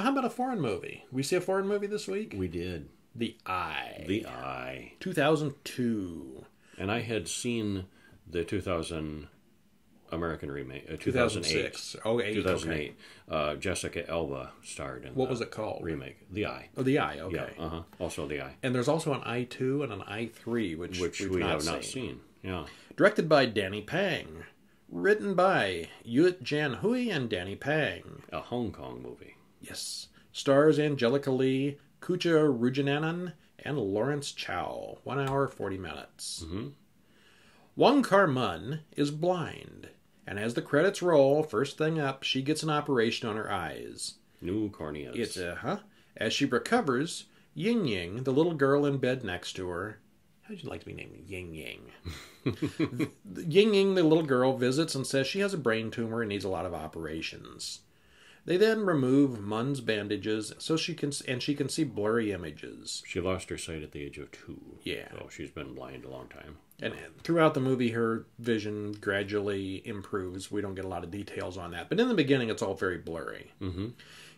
Well, how about a foreign movie? We see a foreign movie this week? We did. The Eye. The Eye. 2002. And I had seen the 2000 American remake. 2006. Oh, 8. 2008. Okay. Jessica Alba starred in What was it called? Remake. The Eye. Oh, The Eye. Okay. Yeah, also The Eye. And there's also an I-2 and an I-3, which we have not seen. Yeah. Directed by Danny Pang. Written by Yuet-Jan Hui and Danny Pang. A Hong Kong movie. Yes. Stars Angelica Lee, Chutcha Rujinanon, and Lawrence Chou. 1 hour, 40 minutes. Mm-hmm. Wong Kar Mun is blind. And as the credits roll, first thing up, she gets an operation on her eyes. New corneas. As she recovers, Ying Ying, the little girl in bed next to her. How would you like to be named Ying Ying? Ying Ying, the little girl, visits and says she has a brain tumor and needs a lot of operations. They then remove Mun's bandages so she can see blurry images. She lost her sight at the age of 2. Yeah. So she's been blind a long time. And throughout the movie, her vision gradually improves. We don't get a lot of details on that. But in the beginning, it's all very blurry. Mm-hmm.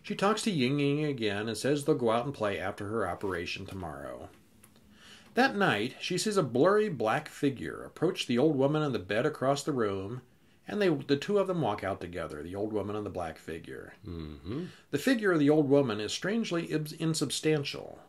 She talks to Ying Ying again and says they'll go out and play after her operation tomorrow. That night, she sees a blurry black figure approach the old woman on the bed across the room. And the two of them walk out together, the old woman and the black figure. Mm-hmm. The figure of the old woman is strangely insubstantial.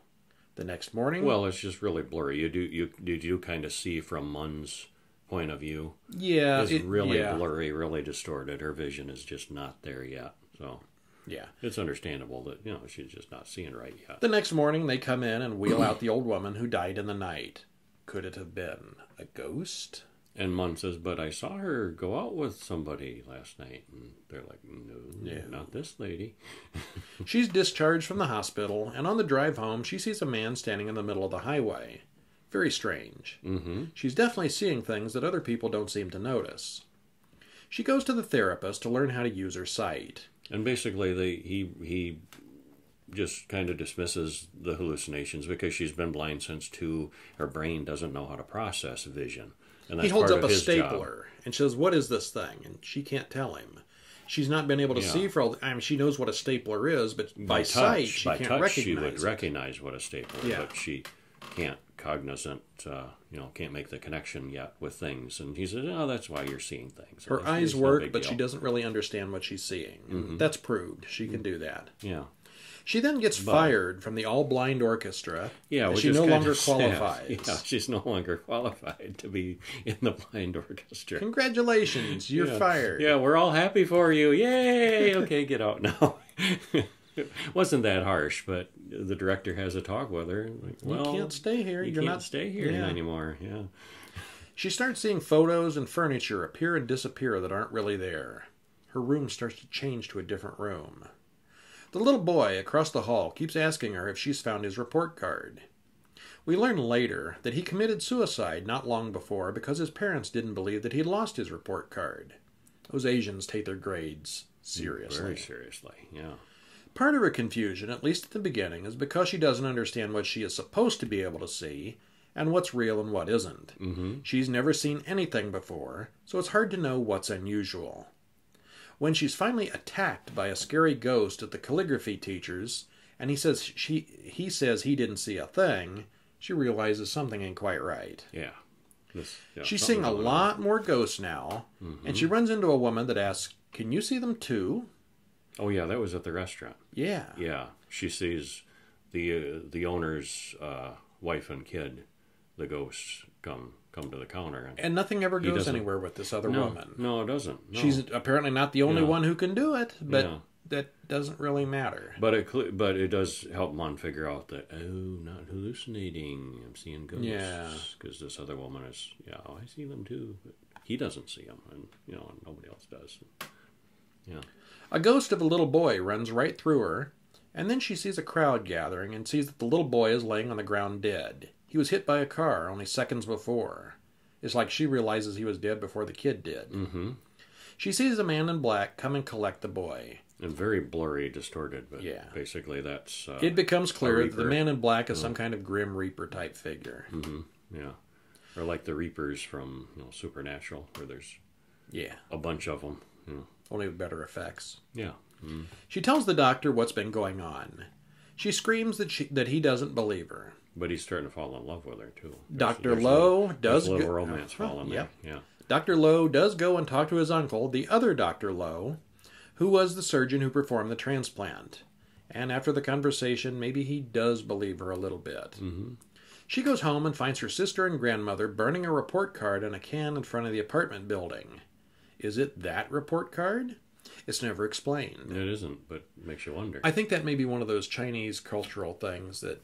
The next morning... Well, it's just really blurry. You do kind of see from Mun's point of view. Yeah. It's really blurry, really distorted. Her vision is just not there yet. So, yeah. It's understandable that, she's just not seeing right yet. The next morning, they come in and wheel out the old woman who died in the night. Could it have been a ghost? And Mun says, but I saw her go out with somebody last night. And they're like, no, not this lady. She's discharged from the hospital, and on the drive home, she sees a man standing in the middle of the highway. Very strange. Mm-hmm. She's definitely seeing things that other people don't seem to notice. She goes to the therapist to learn how to use her sight. And basically, he just kind of dismisses the hallucinations because she's been blind since 2. Her brain doesn't know how to process vision. He holds up a stapler and says, what is this thing? And she can't tell him. She's not been able to see for all the time. She knows what a stapler is, but by sight, she can't recognize it. She would recognize what a stapler is, but she can't can't make the connection yet with things. And he says, oh, that's why you're seeing things. Her eyes work, but she doesn't really understand what she's seeing. Mm-hmm. That's proved. She can do that. Yeah. She then gets fired from the All Blind Orchestra. Yeah, and she no longer qualifies. Yeah, she's no longer qualified to be in the Blind Orchestra. Congratulations, you're fired. Yeah, we're all happy for you. Yay! Okay, get out now. It wasn't that harsh, but the director has a talk with her. Like, you can't stay here. You can't stay here anymore. Yeah. She starts seeing photos and furniture appear and disappear that aren't really there. Her room starts to change to a different room. The little boy across the hall keeps asking her if she's found his report card. We learn later that he committed suicide not long before because his parents didn't believe that he'd lost his report card. Those Asians take their grades seriously. Very seriously, yeah. Part of her confusion, at least at the beginning, is because she doesn't understand what she is supposed to be able to see and what's real and what isn't. Mm-hmm. She's never seen anything before, so it's hard to know what's unusual. When she's finally attacked by a scary ghost at the calligraphy teacher's, and he says he didn't see a thing, she realizes something ain't quite right. Yeah. She's seeing a lot more ghosts now, mm-hmm. and she runs into a woman that asks, can you see them too? Oh, yeah, that was at the restaurant. Yeah. Yeah. She sees the owner's wife and kid, the ghosts, come to the counter. And nothing ever goes anywhere with this other woman. No, it doesn't. No. She's apparently not the only one who can do it, but that doesn't really matter. But it does help Mun figure out that, not hallucinating. I'm seeing ghosts. Yeah. Because this other woman is, I see them too. But he doesn't see them, and, nobody else does. Yeah. A ghost of a little boy runs right through her, and then she sees a crowd gathering and sees that the little boy is laying on the ground dead. He was hit by a car only seconds before. It's like she realizes he was dead before the kid did. Mm-hmm. She sees a man in black come and collect the boy. And very blurry, distorted, but basically that's... it becomes clear that the man in black is some kind of grim reaper type figure. Mm-hmm. Yeah. Or like the reapers from Supernatural, where there's a bunch of them. Yeah. Only with better effects. Yeah. Mm. She tells the doctor what's been going on. She screams that he doesn't believe her. But he's starting to fall in love with her, too. Dr. Lowe does... There's a little romance falling there. Yeah. Dr. Lowe does go and talk to his uncle, the other Dr. Lowe, who was the surgeon who performed the transplant. And after the conversation, maybe he does believe her a little bit. Mm-hmm. She goes home and finds her sister and grandmother burning a report card in a can in front of the apartment building. Is it that report card? It's never explained. It isn't, but it makes you wonder. I think that may be one of those Chinese cultural things that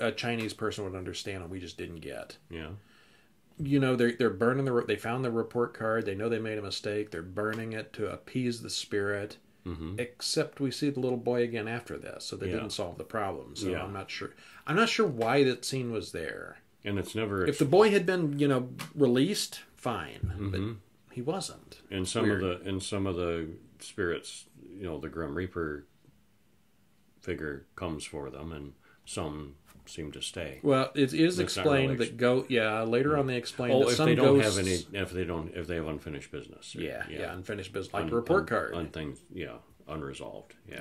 a Chinese person would understand and we just didn't get. Yeah. You know, they're burning they found the report card. They know they made a mistake. They're burning it to appease the spirit. Mm-hmm. Except we see the little boy again after this, so they didn't solve the problem. So I'm not sure. I'm not sure why that scene was there. And it's never. If the boy had been, released, fine. Mm-hmm. But he wasn't. And some of the spirits, the Grim Reaper figure comes for them, and some seem to stay. Well, it is explained really later on they explain that some ghosts... Oh, if they have unfinished business. Or, unfinished business, like a report card. Unresolved. Yeah.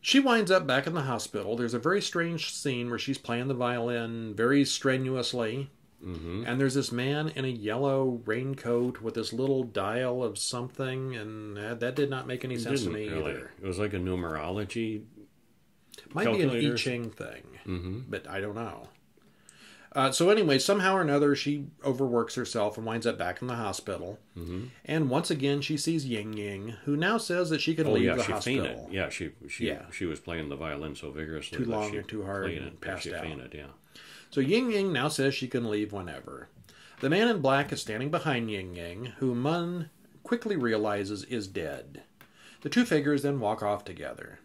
She winds up back in the hospital. There's a very strange scene where she's playing the violin very strenuously. Mm-hmm. And there's this man in a yellow raincoat with this little dial of something, and that did not make any sense to me either. It was like a numerology might be an I Ching thing, but I don't know. So anyway, somehow or another, she overworks herself and winds up back in the hospital. Mm-hmm. And once again, she sees Ying Ying, who now says that she can leave the hospital. Fainted. Yeah, she was playing the violin so vigorously. Too long and too hard and passed out. Fainted, yeah. So Ying Ying now says she can leave whenever. The man in black is standing behind Ying Ying, who Mun quickly realizes is dead. The two figures then walk off together.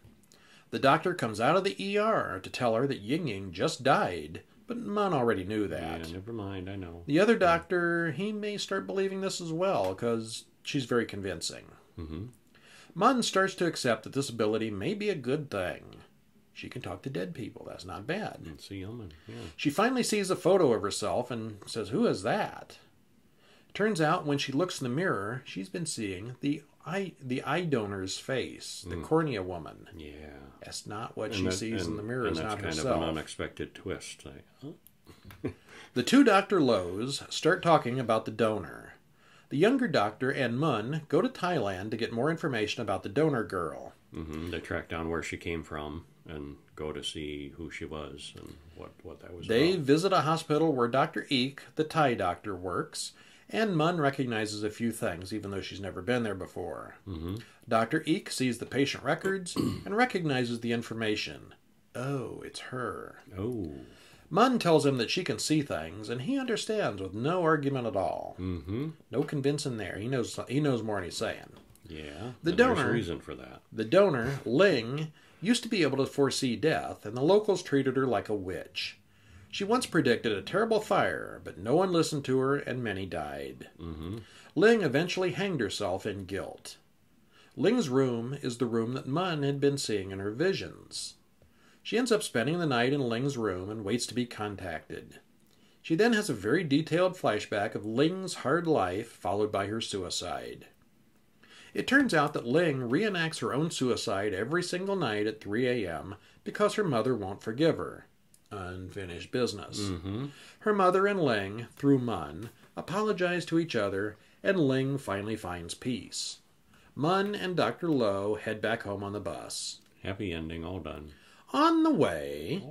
The doctor comes out of the ER to tell her that Ying Ying just died, but Mun already knew that. Yeah, never mind, I know. The other doctor, he may start believing this as well, because she's very convincing. Mm-hmm. Mun starts to accept that this ability may be a good thing. She can talk to dead people. That's not bad. It's a yeoman. Yeah. She finally sees a photo of herself and says, "Who is that?" Turns out when she looks in the mirror, she's been seeing the eye donor's face, the cornea woman. Yeah. That's not what she sees in the mirror. It's not herself. That's kind of an unexpected twist. The two Dr. Lowes start talking about the donor. The younger doctor and Mun go to Thailand to get more information about the donor girl. Mm-hmm. They track down where she came from and go to see who she was and what that was. They visit a hospital where Dr. Eek, the Thai doctor, works, and Mun recognizes a few things, even though she's never been there before. Mm-hmm. Dr. Eek sees the patient records and recognizes the information. Oh, it's her. Oh. Mun tells him that she can see things, and he understands with no argument at all. Mm-hmm. No convincing there. He knows more than he's saying. Yeah. There's a reason for that. The donor, Ling, used to be able to foresee death, and the locals treated her like a witch. She once predicted a terrible fire, but no one listened to her, and many died. Mm-hmm. Ling eventually hanged herself in guilt. Ling's room is the room that Mun had been seeing in her visions. She ends up spending the night in Ling's room and waits to be contacted. She then has a very detailed flashback of Ling's hard life, followed by her suicide. It turns out that Ling reenacts her own suicide every single night at 3 a.m. because her mother won't forgive her. Unfinished business. Mm-hmm. Her mother and Ling, through Mun, apologize to each other, and Ling finally finds peace. Mun and Dr. Lowe head back home on the bus. Happy ending, all done. On the way,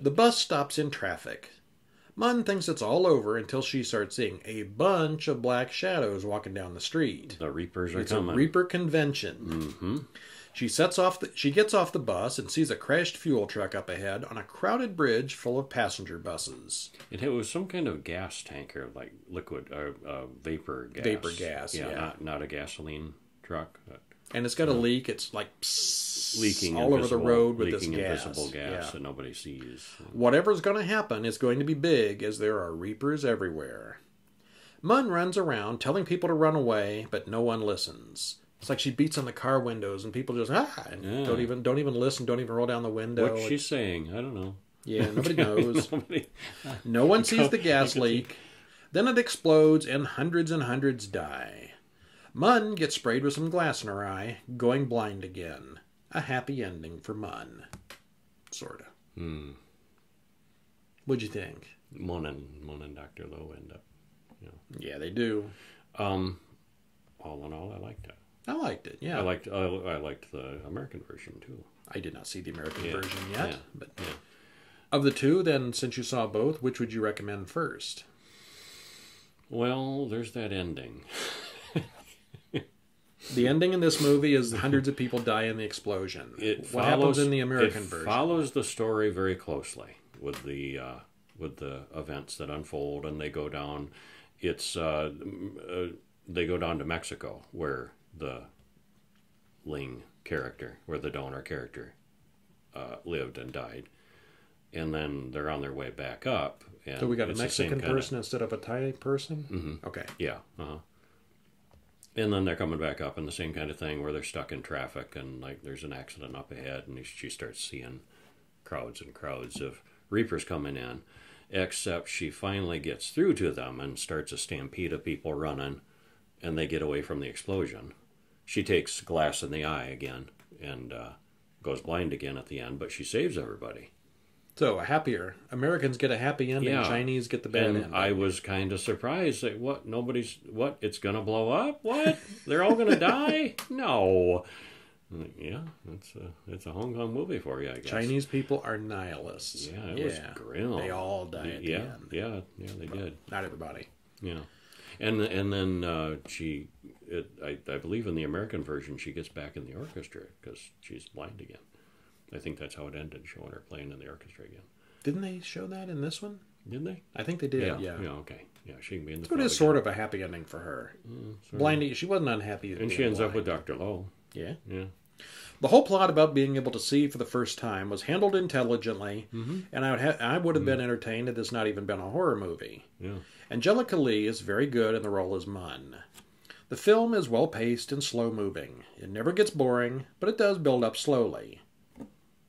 the bus stops in traffic. Mun thinks it's all over until she starts seeing a bunch of black shadows walking down the street. The Reapers are coming. It's a Reaper convention. Mm-hmm. She gets off the bus and sees a crashed fuel truck up ahead on a crowded bridge full of passenger buses. It was some kind of gas tanker, like liquid or vapor gas. Vapor gas, yeah. Not a gasoline truck. And it's got a leak. It's like leaking all over the road with this gas. Invisible gas that nobody sees. Whatever's going to happen is going to be big, as there are Reapers everywhere. Mun runs around telling people to run away, but no one listens. It's like she beats on the car windows, and people just don't even listen, don't even roll down the window. What's she saying? I don't know. Yeah, nobody knows. No one sees the gas leak. Then it explodes, and hundreds die. Mun gets sprayed with some glass in her eye, going blind again. A happy ending for Mun. Sorta. Hmm. What'd you think? Mun and Dr. Lowe end up. You know. Yeah, they do. All in all, I liked it. I liked it, yeah. I liked the American version, too. I did not see the American version yet. Yeah. But yeah. Of the two, then, since you saw both, which would you recommend first? Well, there's that ending. The ending in this movie is hundreds of people die in the explosion. What happens in the American version? It follows the story very closely with the events that unfold, and they go down. It's they go down to Mexico, where the Ling character, where the donor character, lived and died, and then they're on their way back up. And so we got a Mexican person instead of a Thai person. Mm-hmm. Okay. Yeah. Uh-huh. And then they're coming back up, and the same kind of thing where they're stuck in traffic, and like there's an accident up ahead, and she starts seeing crowds and crowds of reapers coming in, except she finally gets through to them and starts a stampede of people running, and they get away from the explosion. She takes glass in the eye again and goes blind again at the end, but she saves everybody. So Americans get a happy ending, yeah. Chinese get the bad ending. I was kind of surprised that it's gonna blow up? What? They're all gonna die? No. Yeah, it's a Hong Kong movie for you, I guess. Chinese people are nihilists. Yeah, it was grim. They all died at the end. Yeah, they did. Not everybody. Yeah, and then I believe in the American version she gets back in the orchestra because she's blind again. I think that's how it ended, showing her playing in the orchestra again. Didn't they show that in this one? Didn't they? I think they did. Yeah. Okay. Yeah, she can be in the. But it's sort of a happy ending for her. Mm, blinding, she wasn't unhappy. And she ends up with Dr. Lowe. Yeah. Yeah. The whole plot about being able to see for the first time was handled intelligently, mm-hmm. and I would have been entertained had this not even been a horror movie. Yeah. Angelica Lee is very good in the role as Mun. The film is well paced and slow moving. It never gets boring, but it does build up slowly.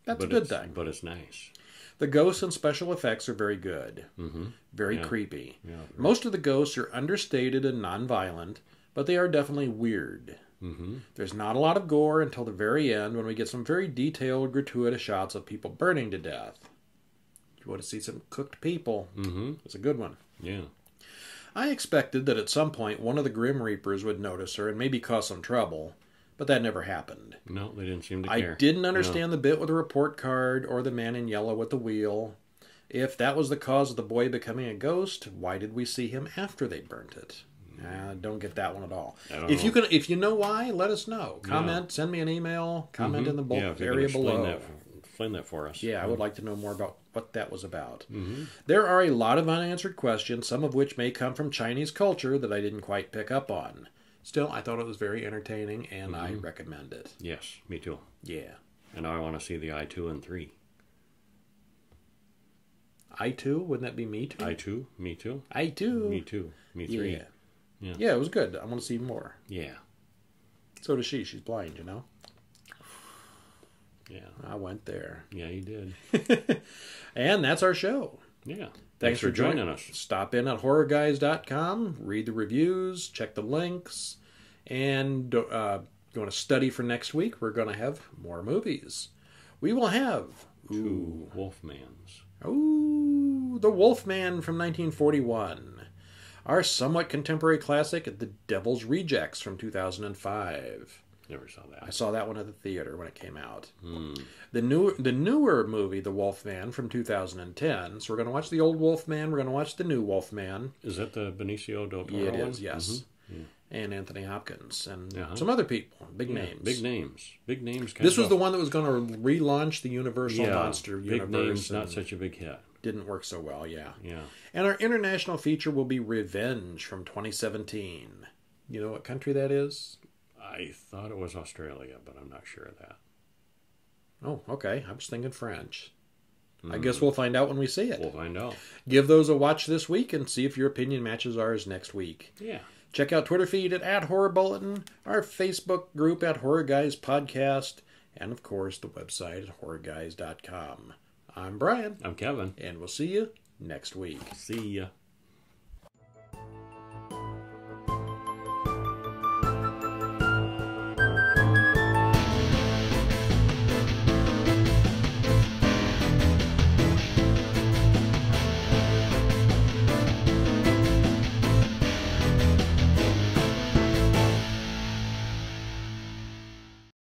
That's a good thing. But it's nice. The ghosts and special effects are very good. Mm-hmm. Very creepy. Yeah, right. Most of the ghosts are understated and non-violent, but they are definitely weird. Mm-hmm. There's not a lot of gore until the very end when we get some very detailed, gratuitous shots of people burning to death. You want to see some cooked people. Mm-hmm. It's a good one. Yeah. I expected that at some point one of the Grim Reapers would notice her and maybe cause some trouble, but that never happened. No, they didn't seem to care. I didn't understand the bit with the report card or the man in yellow at the wheel. If that was the cause of the boy becoming a ghost, why did we see him after they burnt it? I don't get that one at all. If you know why, let us know. Comment, send me an email, comment in the area below. Explain that for us. Yeah, I would like to know more about what that was about. Mm-hmm. There are a lot of unanswered questions, some of which may come from Chinese culture that I didn't quite pick up on. Still, I thought it was very entertaining, and I recommend it. Yes, me too. Yeah. And I want to see the I-2 and 3. I-2? Wouldn't that be me too? I-2, me too. I-2. Me too. Me 3. Yeah. Yeah. Yeah, it was good. I want to see more. Yeah. So does she. She's blind, you know? Yeah. I went there. Yeah, you did. And that's our show. Yeah. Thanks for joining us. Stop in at HorrorGuys.com. Read the reviews. Check the links. And going to study for next week. We're going to have more movies. We will have... Two Wolfmans. Ooh, The Wolfman from 1941. Our somewhat contemporary classic, The Devil's Rejects from 2005. Never saw that. I saw that one at the theater when it came out. Mm. The newer movie, The Wolfman from 2010. So we're going to watch the old Wolfman. We're going to watch the new Wolfman. Is that the Benicio Del Toro? Yeah, it is, yes. Mm-hmm. Yeah. And Anthony Hopkins and some other people. Big names. Big names. Big names. This was the one that was going to relaunch the Universal Monster Universe. Big names, not such a big hit. Didn't work so well, yeah. And our international feature will be Revenge from 2017. You know what country that is? I thought it was Australia, but I'm not sure of that. Oh, okay. I was thinking French. Mm-hmm. I guess we'll find out when we see it. We'll find out. Give those a watch this week and see if your opinion matches ours next week. Yeah. Check out Twitter feed at Horror Bulletin, our Facebook group at Horror Guys Podcast, and of course the website at HorrorGuys.com. I'm Brian. I'm Kevin. And we'll see you next week. See ya.